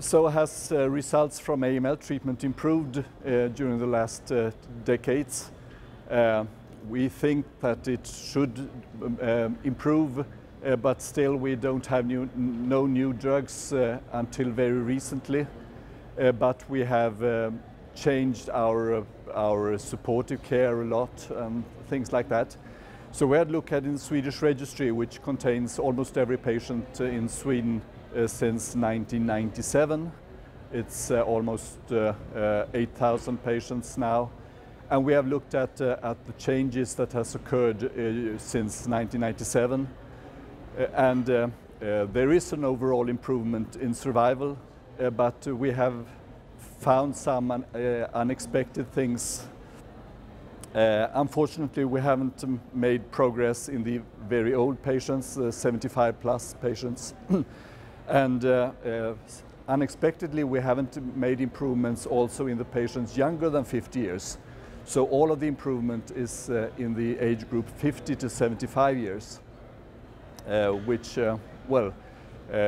So has results from AML treatment improved during the last decades? We think that it should improve, but still we don't have no new drugs until very recently. But we have changed our supportive care a lot, things like that. So we had looked at in the Swedish registry, which contains almost every patient in Sweden since 1997. It's almost 8,000 patients now. And we have looked at the changes that has occurred since 1997. There is an overall improvement in survival, but we have found some unexpected things. Unfortunately, we haven't made progress in the very old patients, 75 plus patients. And unexpectedly, we haven't made improvements also in the patients younger than 50 years. So all of the improvement is in the age group 50 to 75 years, which,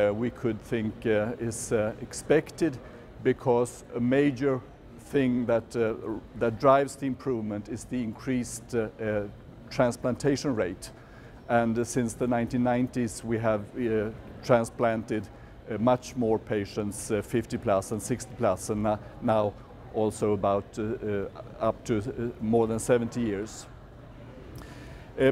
we could think is expected, because a major thing that drives the improvement is the increased transplantation rate. And since the 1990s, we have transplanted much more patients, 50 plus and 60 plus, and now also about up to more than 70 years.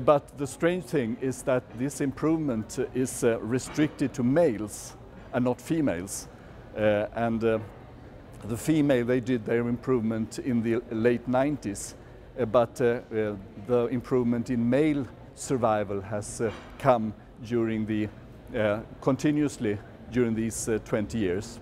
But the strange thing is that this improvement is restricted to males and not females. The female, they did their improvement in the late 90s, but the improvement in male survival has come during the continuously during these 20 years.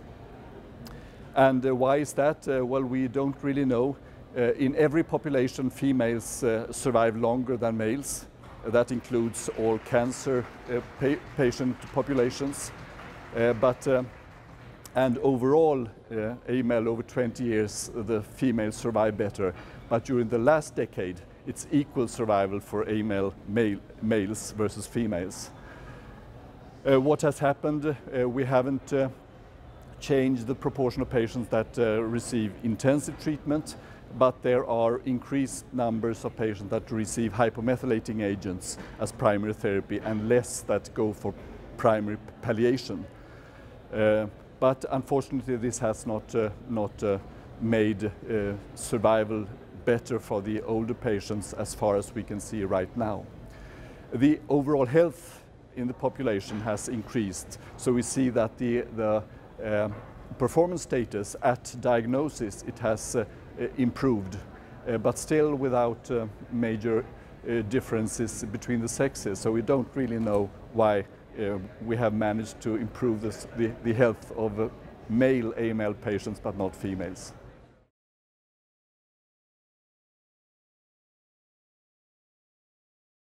And why is that? Well, we don't really know. In every population, females survive longer than males. That includes all cancer patient populations. And overall, AML over 20 years, the females survive better. But during the last decade, it's equal survival for AML males versus females. What has happened? We haven't changed the proportion of patients that receive intensive treatment, but there are increased numbers of patients that receive hypomethylating agents as primary therapy and less that go for primary palliation. But unfortunately, this has not made survival better for the older patients as far as we can see right now. The overall health in the population has increased. So we see that the performance status at diagnosis, it has improved, but still without major differences between the sexes. So we don't really know why we have managed to improve the health of male AML patients, but not females.